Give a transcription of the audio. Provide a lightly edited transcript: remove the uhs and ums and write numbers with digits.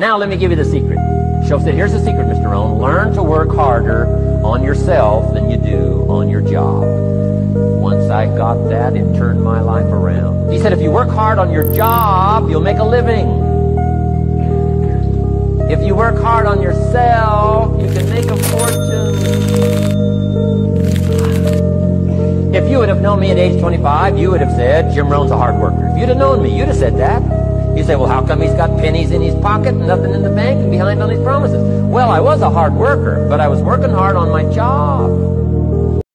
Now let me give you the secret. Shaw said, here's the secret, Mr. Rohn. Learn to work harder on yourself than you do on your job. Once I got that, it turned my life around. He said, if you work hard on your job, you'll make a living. If you work hard on yourself, you can make a fortune. If you would have known me at age 25, you would have said, Jim Rohn's a hard worker. If you'd have known me, you'd have said that. You say, well, how come he's got pennies in his pocket and nothing in the bank and behind on his promises? Well, I was a hard worker, but I was working hard on my job.